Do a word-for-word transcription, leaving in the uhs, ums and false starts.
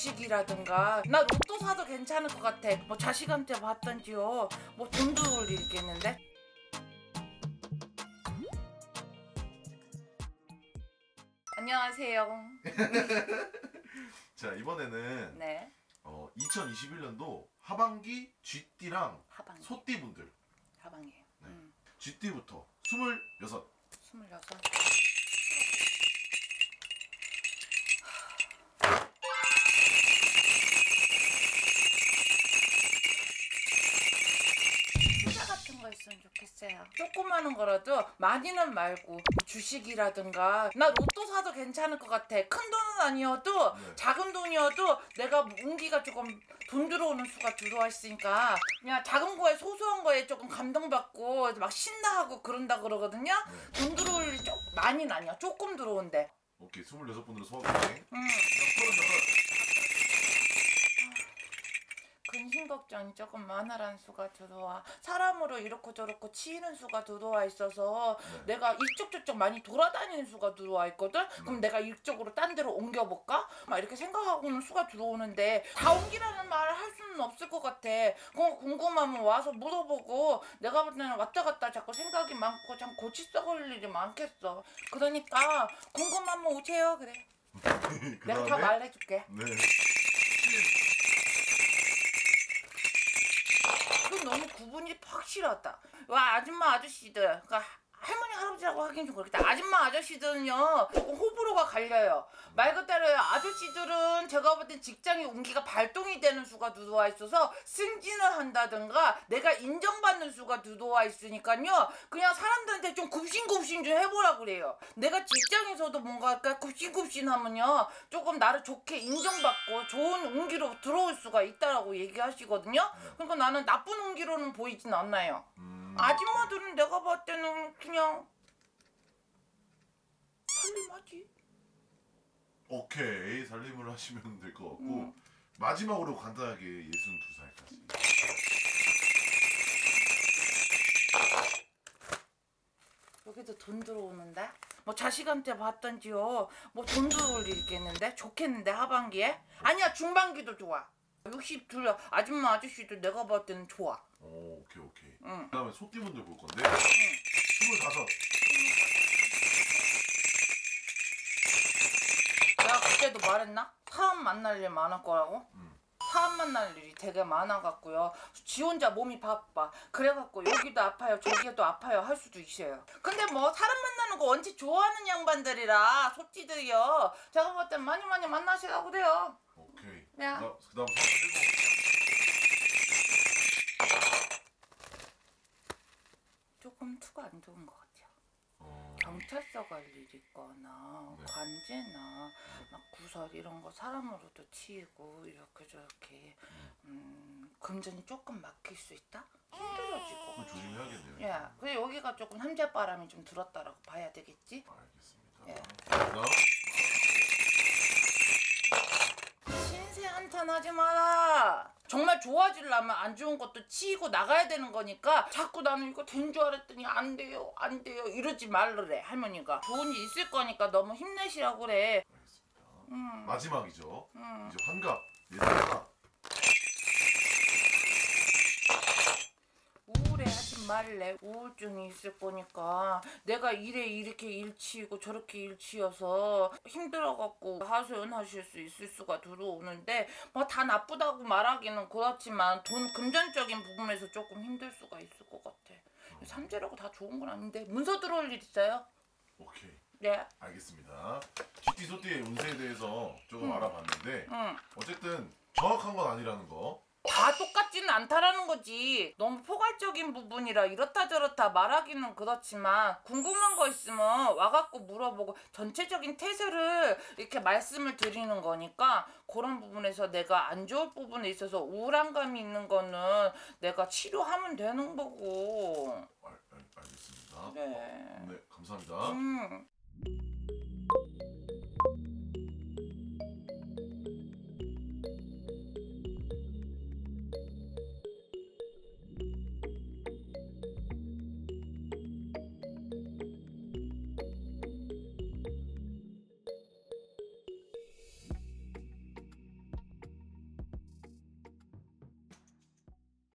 주식이라든가 나 로또 사도 괜찮을 것 같아. 뭐 자식한테 받던지요. 뭐 돈도 올 일 있겠는데? 안녕하세요. 자, 이번에는 네. 어, 이천이십일 년도 하반기 쥐띠랑 하반기. 소띠분들 하반기에요. 네. 음. 쥐띠부터 스물여섯 스물여섯 있으면 좋겠어요. 조그마한 거라도 많이는 말고 주식이라든가 나 로또 사도 괜찮을 것 같아. 큰 돈은 아니어도 네. 작은 돈이어도 내가 운기가 조금 돈 들어오는 수가 들어와 있으니까 그냥 작은 거에 소소한 거에 조금 감동받고 막 신나하고 그런다 그러거든요. 네. 돈 들어올 일이 많이는 아니야. 조금 들어온대. 오케이. 스물여섯 분으로 소화할게. 음. 근심 걱정이 조금 많아라는 수가 들어와. 사람으로 이렇고 저렇고 치이는 수가 들어와 있어서 네. 내가 이쪽 저쪽 많이 돌아다니는 수가 들어와 있거든? 네. 그럼 내가 이쪽으로 딴 데로 옮겨볼까? 막 이렇게 생각하고는 수가 들어오는데 다 옮기라는 말을 할 수는 없을 것 같아. 그거 궁금하면 와서 물어보고 내가 볼 때는 왔다 갔다 자꾸 생각이 많고 참 고치 썩을 일이 많겠어. 그러니까 궁금하면 오세요. 그래. 내가 다 말해줄게. 네. 너무 구분이 확실하다. 와 아줌마 아저씨들 그러니까 할머니 할아버지라고 하긴 좀 그렇겠다. 아줌마 아저씨들은요 조금 호불호가 갈려요. 말 그대로 아저씨들은 제가 볼 땐 직장의 운기가 발동이 되는 수가 들어와 있어서 승진을 한다든가 내가 인정받는 수가 들어와 있으니까요 그냥 사람들한테 좀 굽신굽신 좀 해보라고 그래요. 내가 직장에서도 뭔가 굽신굽신 하면요 조금 나를 좋게 인정받고 좋은 운기로 들어올 수가 있다라고 얘기하시거든요. 그러니까 나는 나쁜 운기로는 보이진 않나요. 아줌마들은 내가 봤을 때는 그냥 살림하지. 오케이. 살림을 하시면 될 것 같고 음. 마지막으로 간단하게 예순두 살까지 여기도 돈 들어오는데? 뭐 자식한테 받던지요. 뭐 돈 들어올 일 있겠는데? 좋겠는데 하반기에? 아니야 중반기도 좋아. 육십이 아줌마 아저씨도 내가 봤을 때는 좋아. 오, 오케이 오케이. 응. 그 다음에 소띠분들 볼 건데 응. 스물다섯 내가 그때도 말했나? 사람 만날 일 많을 거라고? 응. 사람 만날 일이 되게 많아갖고요 지 혼자 몸이 바빠. 그래갖고 여기도 아파요 저기도 아파요 할 수도 있어요. 근데 뭐 사람 만나는 거 원체 좋아하는 양반들이라 소띠들이요 제가 봤을 땐 많이 많이 만나시라고 돼요. 오케이. 야. 그 다음 삼십일 번 조금 투가 안 좋은 것 같아요. 어... 경찰서 갈 일이 있거나 네. 관제나 막 구설 이런 거 사람으로도 치이고 이렇게 저렇게 음, 금전이 조금 막힐 수 있다? 힘들어지고 조심해야겠네요. 예. 그리고 여기가 조금 삼재바람이 좀 들었다라고 봐야 되겠지? 알겠습니다. 예. 나? 하지 마라. 정말 좋아지려면 안 좋은 것도 치이고 나가야 되는 거니까 자꾸 나는 이거 된 줄 알았더니 안 돼요 안 돼요 이러지 말래 할머니가. 좋은 일 있을 거니까 너무 힘내시라고 그래. 알겠습니다. 음. 마지막이죠. 음. 이제 환갑 예술가 우울해하지 말래. 우울증이 있을 거니까 내가 이래 이렇게 일치이고 저렇게 일치여서 힘들어갖고 하소연하실 수 있을 수가 들어오는데 뭐 다 나쁘다고 말하기는 그렇지만 돈 금전적인 부분에서 조금 힘들 수가 있을 것 같아. 삼재라고 다 좋은 건 아닌데 문서 들어올 일 있어요? 오케이. 네. 알겠습니다. 쥐띠 소띠의 운세에 대해서 조금 음. 알아봤는데 음. 어쨌든 정확한 건 아니라는 거. 다 똑같지는 않다라는 거지. 너무 포괄적인 부분이라 이렇다 저렇다 말하기는 그렇지만 궁금한 거 있으면 와갖고 물어보고 전체적인 태세를 이렇게 말씀을 드리는 거니까 그런 부분에서 내가 안 좋을 부분에 있어서 우울한 감이 있는 거는 내가 치료하면 되는 거고. 알, 알, 알겠습니다. 그래. 네 감사합니다. 음.